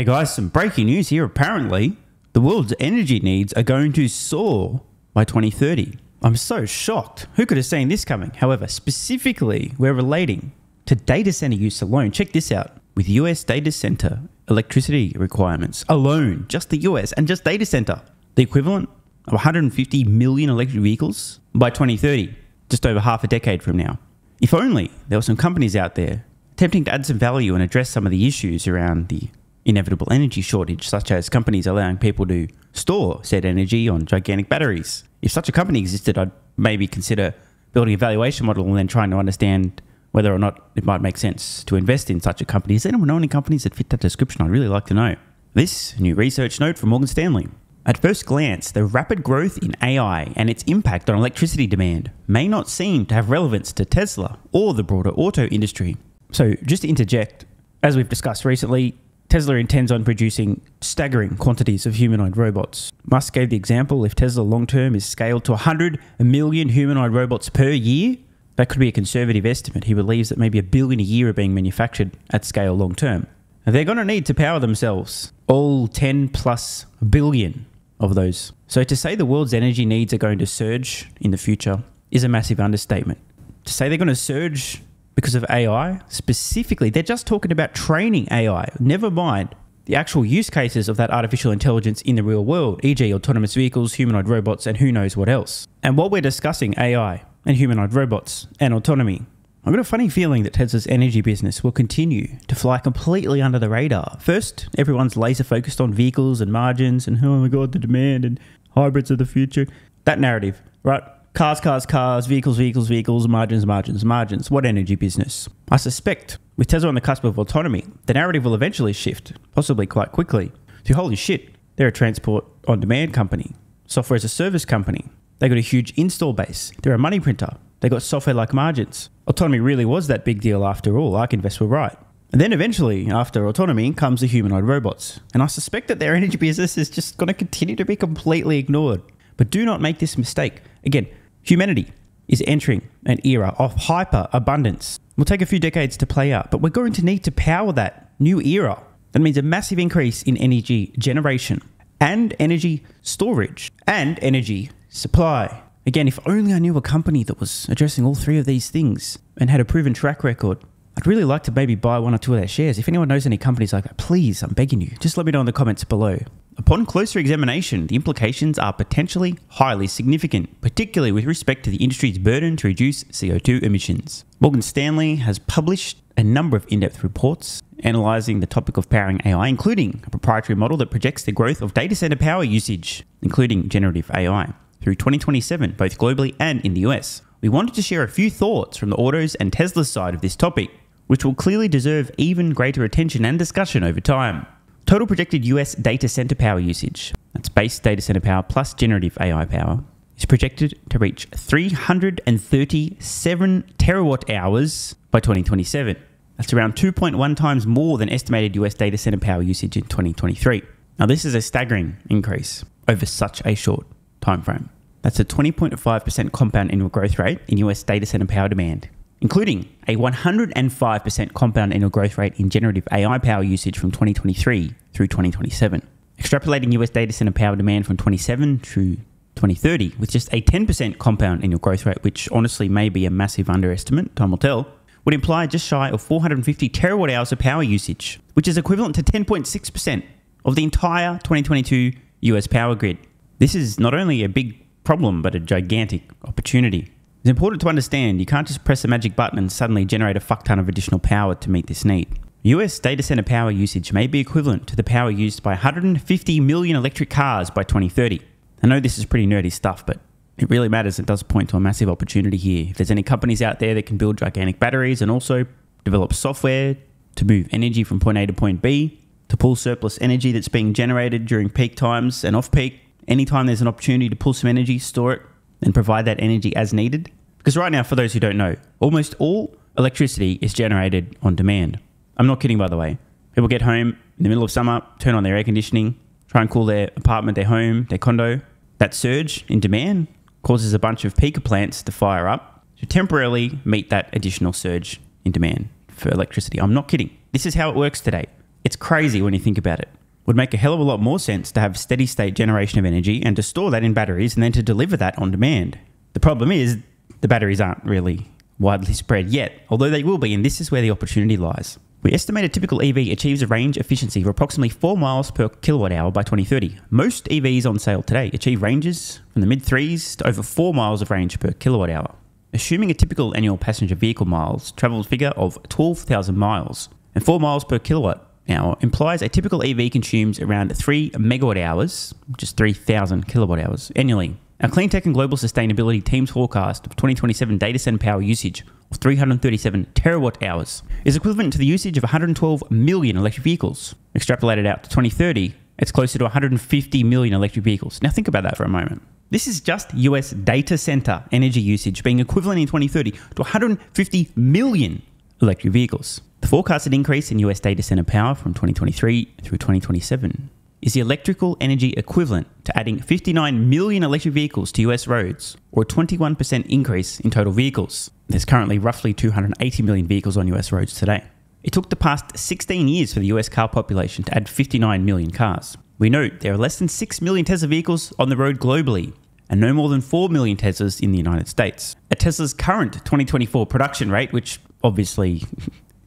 Hey guys, some breaking news here. Apparently, the world's energy needs are going to soar by 2030. I'm so shocked. Who could have seen this coming? However, specifically, we're relating to data center use alone. Check this out. With US data center electricity requirements alone, just the US and just data center, the equivalent of 150 million electric vehicles by 2030, just over half a decade from now. If only there were some companies out there attempting to add some value and address some of the issues around the inevitable energy shortage, such as companies allowing people to store said energy on gigantic batteries. If such a company existed, I'd maybe consider building a valuation model and then trying to understand whether or not it might make sense to invest in such a company. Does anyone know any companies that fit that description? I'd really like to know. This new research note from Morgan Stanley. At first glance, the rapid growth in AI and its impact on electricity demand may not seem to have relevance to Tesla or the broader auto industry. So just to interject, as we've discussed recently, Tesla intends on producing staggering quantities of humanoid robots. Musk gave the example, if Tesla long-term is scaled to 100 million humanoid robots per year, that could be a conservative estimate. He believes that maybe 1 billion a year are being manufactured at scale long-term. They're going to need to power themselves, all 10 plus billion of those. So to say the world's energy needs are going to surge in the future is a massive understatement. To say they're going to surge because of AI specifically, they're just talking about training AI, never mind the actual use cases of that artificial intelligence in the real world, e.g. autonomous vehicles, humanoid robots, and who knows what else. And while we're discussing AI and humanoid robots and autonomy, I've got a funny feeling that Tesla's energy business will continue to fly completely under the radar. First, everyone's laser focused on vehicles and margins and, oh my God, the demand and hybrids of the future. That narrative, right? Cars, cars, cars, vehicles, vehicles, vehicles, margins, margins, margins. What energy business? I suspect with Tesla on the cusp of autonomy, the narrative will eventually shift, possibly quite quickly, to holy shit, they're a transport on demand company, software as a service company. They got a huge install base. They're a money printer. They got software like margins. Autonomy really was that big deal after all. ArcInvest were right. And then eventually, after autonomy, comes the humanoid robots. And I suspect that their energy business is just going to continue to be completely ignored. But do not make this mistake. Again, humanity is entering an era of hyper abundance. We'll take a few decades to play out, but we're going to need to power that new era. That means a massive increase in energy generation and energy storage and energy supply. Again, if only I knew a company that was addressing all three of these things and had a proven track record, I'd really like to maybe buy one or two of their shares. If anyone knows any companies like that, please, I'm begging you, just let me know in the comments below. Upon closer examination, the implications are potentially highly significant, particularly with respect to the industry's burden to reduce CO2 emissions. Morgan Stanley has published a number of in-depth reports analyzing the topic of powering AI, including a proprietary model that projects the growth of data center power usage, including generative AI, through 2027, both globally and in the US. We wanted to share a few thoughts from the autos and Tesla side of this topic, which will clearly deserve even greater attention and discussion over time. Total projected US data center power usage, that's base data center power plus generative AI power, is projected to reach 337 terawatt hours by 2027. That's around 2.1 times more than estimated US data center power usage in 2023. Now this is a staggering increase over such a short time frame. That's a 20.5% compound annual growth rate in US data center power demand, including a 105% compound annual growth rate in generative AI power usage from 2023 through 2027. Extrapolating US data center power demand from 2027 through 2030 with just a 10% compound annual growth rate, which honestly may be a massive underestimate, time will tell, would imply just shy of 450 terawatt hours of power usage, which is equivalent to 10.6% of the entire 2022 US power grid. This is not only a big problem, but a gigantic opportunity. It's important to understand you can't just press a magic button and suddenly generate a fuck ton of additional power to meet this need. US data center power usage may be equivalent to the power used by 150 million electric cars by 2030. I know this is pretty nerdy stuff, but it really matters. It does point to a massive opportunity here. If there's any companies out there that can build gigantic batteries and also develop software to move energy from point A to point B, to pull surplus energy that's being generated during peak times and off-peak, anytime there's an opportunity to pull some energy, store it, and provide that energy as needed. Because right now, for those who don't know, almost all electricity is generated on demand. I'm not kidding, by the way. People get home in the middle of summer, turn on their air conditioning, try and cool their apartment, their home, their condo. That surge in demand causes a bunch of peaker plants to fire up to temporarily meet that additional surge in demand for electricity. I'm not kidding. This is how it works today. It's crazy when you think about it. Would make a hell of a lot more sense to have steady state generation of energy and to store that in batteries and then to deliver that on demand. The problem is the batteries aren't really widely spread yet, although they will be, and this is where the opportunity lies. We estimate a typical EV achieves a range efficiency of approximately 4 miles per kilowatt hour by 2030. Most EVs on sale today achieve ranges from the mid-3s to over 4 miles of range per kilowatt hour. Assuming a typical annual passenger vehicle miles traveled figure of 12,000 miles, and 4 miles per kilowatt hour implies a typical EV consumes around 3 megawatt hours, which is 3,000 kilowatt hours annually. Our cleantech and global sustainability team's forecast of 2027 data center power usage of 337 terawatt hours is equivalent to the usage of 112 million electric vehicles. Extrapolated out to 2030, it's closer to 150 million electric vehicles. Now think about that for a moment. This is just US data center energy usage being equivalent in 2030 to 150 million electric vehicles. The forecasted increase in US data center power from 2023 through 2027 is the electrical energy equivalent to adding 59 million electric vehicles to US roads, or a 21% increase in total vehicles. There's currently roughly 280 million vehicles on US roads today. It took the past 16 years for the US car population to add 59 million cars. We note there are less than 6 million Tesla vehicles on the road globally, and no more than 4 million Teslas in the United States. At Tesla's current 2024 production rate, which obviously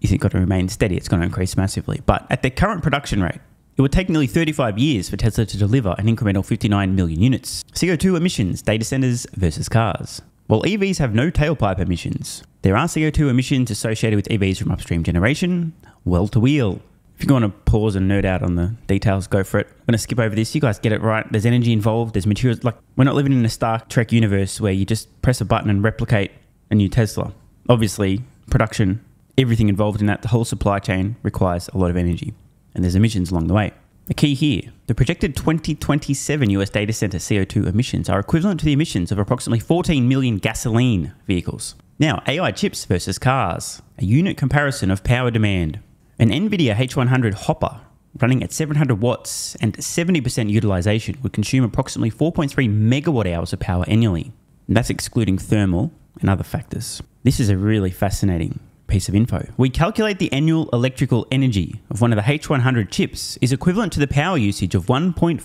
isn't going to remain steady, it's going to increase massively, but at their current production rate, it would take nearly 35 years for Tesla to deliver an incremental 59 million units. CO2 emissions, data centers versus cars. While EVs have no tailpipe emissions, there are CO2 emissions associated with EVs from upstream generation, well to wheel. If you want to pause and nerd out on the details, go for it. I'm going to skip over this. You guys get it right. There's energy involved. There's materials. Like, we're not living in a Star Trek universe where you just press a button and replicate a new Tesla. Obviously, production, everything involved in that, the whole supply chain requires a lot of energy. And there's emissions along the way. The key here, the projected 2027 US data center CO2 emissions are equivalent to the emissions of approximately 14 million gasoline vehicles. Now, AI chips versus cars, a unit comparison of power demand. An NVIDIA H100 Hopper running at 700 watts and 70% utilization would consume approximately 4.3 megawatt hours of power annually. And that's excluding thermal and other factors. This is a really fascinating piece of info. We calculate the annual electrical energy of one of the H100 chips is equivalent to the power usage of 1.43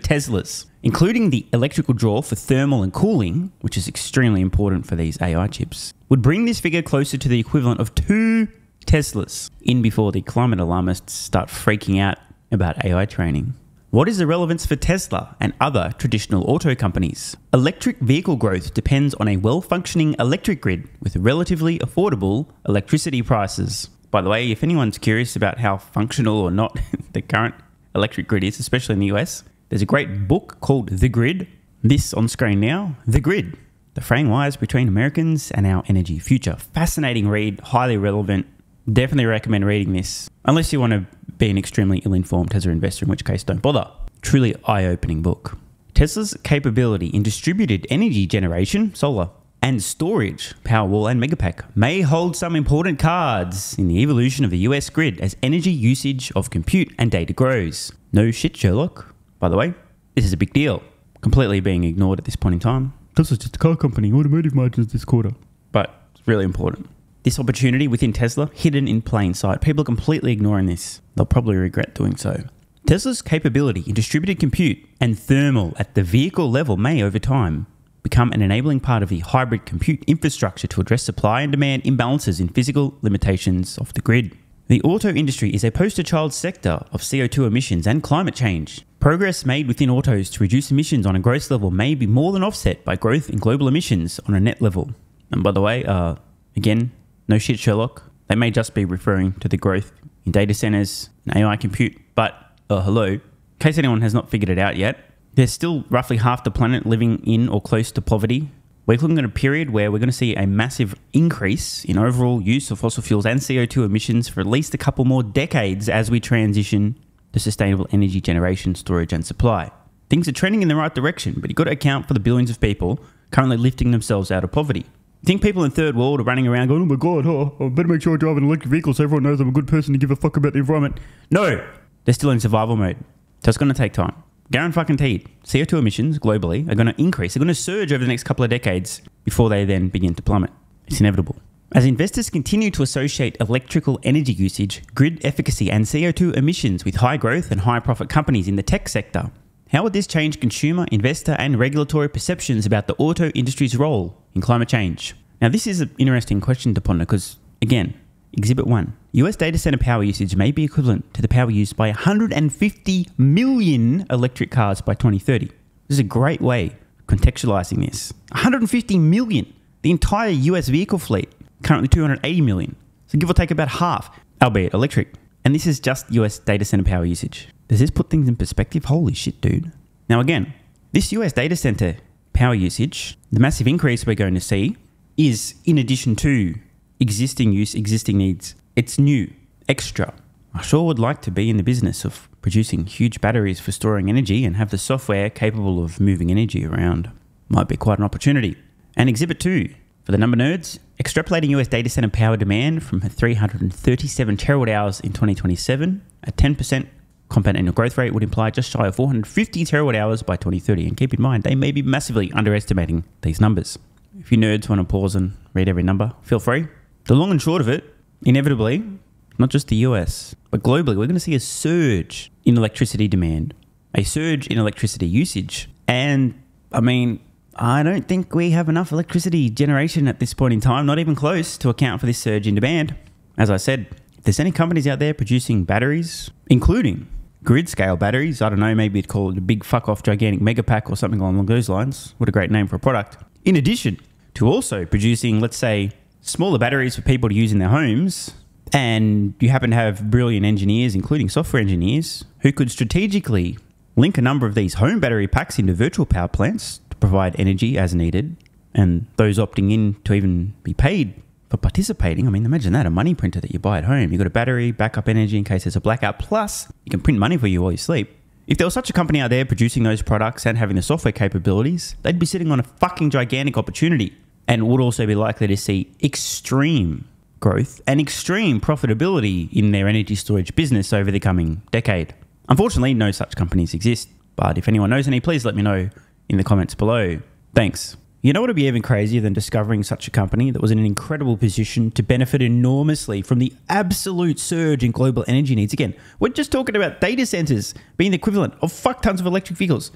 Teslas, including the electrical draw for thermal and cooling, which is extremely important for these AI chips, would bring this figure closer to the equivalent of 2 Teslas in before the climate alarmists start freaking out about AI training. What is the relevance for Tesla and other traditional auto companies? Electric vehicle growth depends on a well-functioning electric grid with relatively affordable electricity prices. By the way, if anyone's curious about how functional or not the current electric grid is, especially in the US, there's a great book called The Grid. This on screen now, The Grid, the fraying wires between Americans and our energy future. Fascinating read, highly relevant. Definitely recommend reading this, unless you want to be an extremely ill-informed Tesla investor, in which case don't bother. Truly eye-opening book. Tesla's capability in distributed energy generation, solar, and storage, Powerwall and Megapack, may hold some important cards in the evolution of the US grid as energy usage of compute and data grows. No shit, Sherlock. By the way, this is a big deal. Completely being ignored at this point in time. Tesla's just a car company, automotive margins this quarter. But it's really important. This opportunity within Tesla, hidden in plain sight. People are completely ignoring this. They'll probably regret doing so. Tesla's capability in distributed compute and thermal at the vehicle level may, over time, become an enabling part of the hybrid compute infrastructure to address supply and demand imbalances in physical limitations of the grid. The auto industry is a poster child sector of CO2 emissions and climate change. Progress made within autos to reduce emissions on a gross level may be more than offset by growth in global emissions on a net level. And by the way, again, no shit, Sherlock. They may just be referring to the growth in data centers and AI compute, but hello, in case anyone has not figured it out yet, there's still roughly half the planet living in or close to poverty. We're looking at a period where we're going to see a massive increase in overall use of fossil fuels and CO2 emissions for at least a couple more decades as we transition to sustainable energy generation, storage and supply. Things are trending in the right direction, but you've got to account for the billions of people currently lifting themselves out of poverty. You think people in third world are running around going, oh my god, I better make sure I drive an electric vehicle so everyone knows I'm a good person to give a fuck about the environment. No! They're still in survival mode. So it's going to take time. Guaranteed, CO2 emissions globally are going to increase. They're going to surge over the next couple of decades before they then begin to plummet. It's inevitable. As investors continue to associate electrical energy usage, grid efficacy and CO2 emissions with high growth and high profit companies in the tech sector, how would this change consumer, investor and regulatory perceptions about the auto industry's role in climate change? Now this is an interesting question to ponder because, again, Exhibit 1. US data center power usage may be equivalent to the power used by 150 million electric cars by 2030. This is a great way of contextualizing this. 150 million! The entire US vehicle fleet, currently 280 million. So give or take about half, albeit electric. And this is just US data center power usage. Does this put things in perspective? Holy shit, dude. Now again, this US data center power usage, the massive increase we're going to see, is in addition to existing use, existing needs. It's new, extra. I sure would like to be in the business of producing huge batteries for storing energy and have the software capable of moving energy around. Might be quite an opportunity. And Exhibit 2, for the number nerds, extrapolating US data center power demand from 337 terawatt hours in 2027 at 10% compound annual growth rate would imply just shy of 450 terawatt hours by 2030. And keep in mind, they may be massively underestimating these numbers. If you nerds want to pause and read every number, feel free. The long and short of it, inevitably, not just the US, but globally, we're going to see a surge in electricity demand, a surge in electricity usage. And I mean, I don't think we have enough electricity generation at this point in time, not even close, to account for this surge in demand. As I said, if there's any companies out there producing batteries, including grid scale batteries, I don't know, maybe it'd call it a big fuck off gigantic Megapack or something along those lines. What a great name for a product. In addition to also producing, let's say, smaller batteries for people to use in their homes, and you happen to have brilliant engineers, including software engineers, who could strategically link a number of these home battery packs into virtual power plants to provide energy as needed, and those opting in to even be paid for participating. I mean, imagine that, a money printer that you buy at home. You've got a battery, backup energy in case there's a blackout, plus you can print money for you while you sleep. If there was such a company out there producing those products and having the software capabilities, they'd be sitting on a fucking gigantic opportunity, and would also be likely to see extreme growth and extreme profitability in their energy storage business over the coming decade. Unfortunately, no such companies exist, but if anyone knows any, please let me know in the comments below. Thanks. You know what would be even crazier than discovering such a company that was in an incredible position to benefit enormously from the absolute surge in global energy needs? Again, we're just talking about data centers being the equivalent of fuck tons of electric vehicles.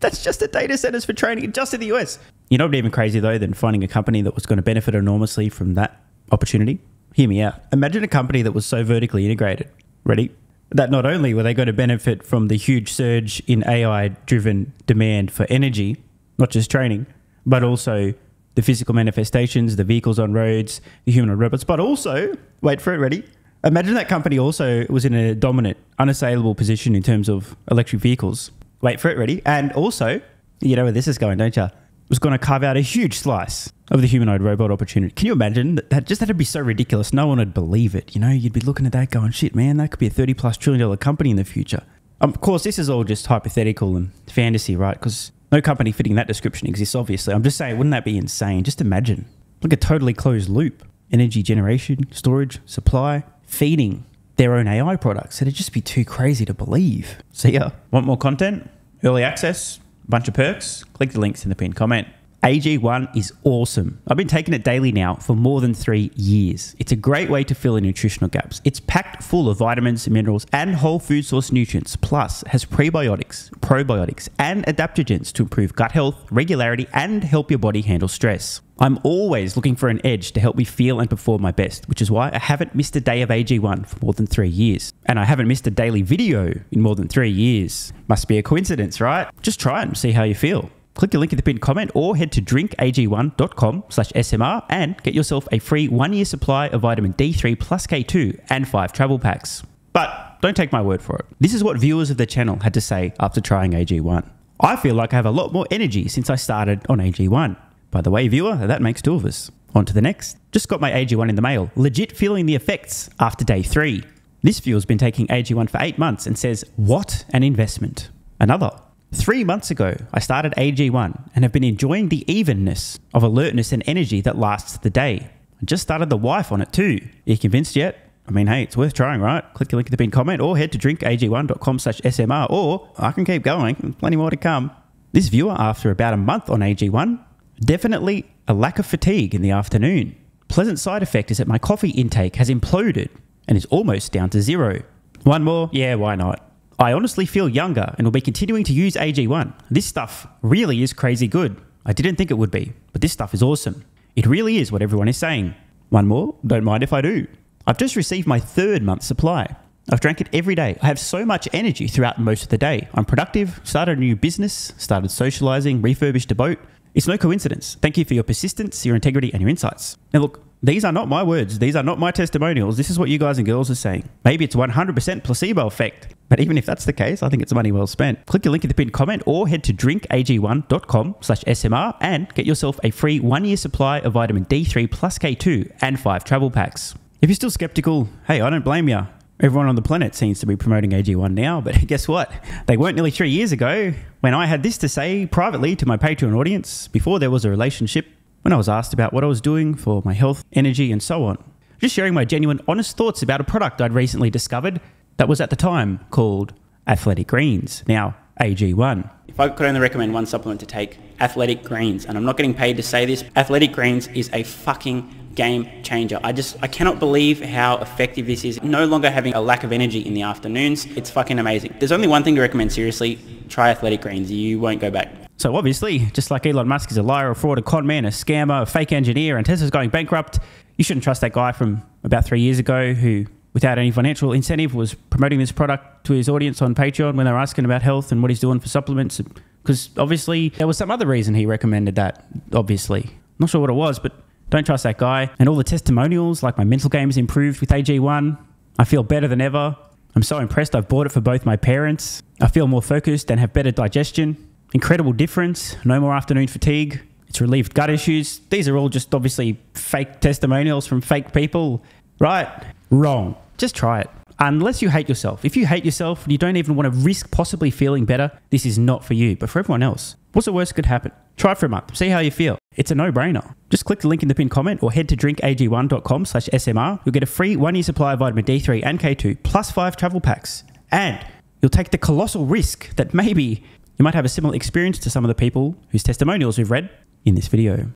That's just the data centers for training just in the US. You know what'd be even crazier though than finding a company that was going to benefit enormously from that opportunity? Hear me out. Imagine a company that was so vertically integrated, ready, that not only were they going to benefit from the huge surge in AI-driven demand for energy, not just training, but also the physical manifestations, the vehicles on roads, the humanoid robots, but also, wait for it, ready? Imagine that company also was in a dominant, unassailable position in terms of electric vehicles. Wait for it, ready? And also, you know where this is going, don't you? Was going to carve out a huge slice of the humanoid robot opportunity. Can you imagine that? Just that'd be so ridiculous. No one would believe it. You know, you'd be looking at that going, shit, man, that could be a $30+ trillion company in the future. Of course, this is all just hypothetical and fantasy, right? Because no company fitting that description exists, obviously. I'm just saying, wouldn't that be insane? Just imagine. Like a totally closed loop. Energy generation, storage, supply, feeding their own AI products. It'd just be too crazy to believe. See ya. Want more content? Early access? Bunch of perks? Click the links in the pinned comment. AG1 is awesome. I've been taking it daily now for more than 3 years. It's a great way to fill in nutritional gaps. It's packed full of vitamins, minerals, and whole food source nutrients. Plus, it has prebiotics, probiotics, and adaptogens to improve gut health, regularity, and help your body handle stress. I'm always looking for an edge to help me feel and perform my best, which is why I haven't missed a day of AG1 for more than 3 years. And I haven't missed a daily video in more than 3 years. Must be a coincidence, right? Just try it and see how you feel. Click the link in the pinned comment or head to drinkag1.com/smr and get yourself a free 1-year supply of vitamin D3 plus K2 and 5 travel packs. But don't take my word for it. This is what viewers of the channel had to say after trying AG1. I feel like I have a lot more energy since I started on AG1. By the way, viewer, that makes 2 of us. On to the next. Just got my AG1 in the mail. Legit feeling the effects after day 3. This viewer's been taking AG1 for 8 months and says, what an investment. Another. 3 months ago, I started AG1 and have been enjoying the evenness of alertness and energy that lasts the day. I just started the wife on it too. Are you convinced yet? I mean, hey, it's worth trying, right? Click the link in the pinned comment or head to drinkag1.com/smr or I can keep going. There's plenty more to come. This viewer, after about a month on AG1, definitely a lack of fatigue in the afternoon. pleasant side effect is that my coffee intake has imploded and is almost down to zero. One more? Yeah, why not? I honestly feel younger and will be continuing to use AG1. This stuff really is crazy good. I didn't think it would be, but this stuff is awesome. It really is what everyone is saying. One more? Don't mind if I do. I've just received my 3rd month's supply. I've drank it every day. I have so much energy throughout most of the day. I'm productive, started a new business, started socializing, refurbished a boat. It's no coincidence. Thank you for your persistence, your integrity, and your insights. Now look, these are not my words. These are not my testimonials. This is what you guys and girls are saying. Maybe it's 100% placebo effect. But even if that's the case, I think it's money well spent. Click the link in the pinned comment or head to drinkag1.com/smr and get yourself a free 1-year supply of vitamin D3 plus K2 and 5 travel packs. If you're still skeptical, hey, I don't blame you. Everyone on the planet seems to be promoting AG1 now, but guess what? They weren't nearly 3 years ago when I had this to say privately to my Patreon audience before there was a relationship, when I was asked about what I was doing for my health, energy, and so on. Just sharing my genuine, honest thoughts about a product I'd recently discovered that was at the time called Athletic Greens, now AG1. If I could only recommend one supplement to take, Athletic Greens, and I'm not getting paid to say this, Athletic Greens is a fucking game changer. I cannot believe how effective this is. No longer having a lack of energy in the afternoons. It's fucking amazing. There's only one thing to recommend seriously. Try Athletic Greens. You won't go back. So obviously, just like Elon Musk is a liar, a fraud, a con man, a scammer, a fake engineer, and Tesla's going bankrupt, you shouldn't trust that guy from about 3 years ago who, without any financial incentive, was promoting this product to his audience on Patreon when they were asking about health and what he's doing for supplements. Because obviously, there was some other reason he recommended that, obviously. Not sure what it was, but don't trust that guy. And all the testimonials, like my mental game has improved with AG1. I feel better than ever. I'm so impressed. I've bought it for both my parents. I feel more focused and have better digestion. Incredible difference. No more afternoon fatigue. It's relieved gut issues. These are all just obviously fake testimonials from fake people. Right? Wrong. Just try it. Unless you hate yourself. If you hate yourself and you don't even want to risk possibly feeling better, this is not for you. But for everyone else, what's the worst that could happen? Try it for a month. See how you feel. It's a no-brainer. Just click the link in the pinned comment or head to drinkag1.com/smr. You'll get a free 1-year supply of vitamin D3 and K2 plus 5 travel packs. And you'll take the colossal risk that maybe you might have a similar experience to some of the people whose testimonials we've read in this video.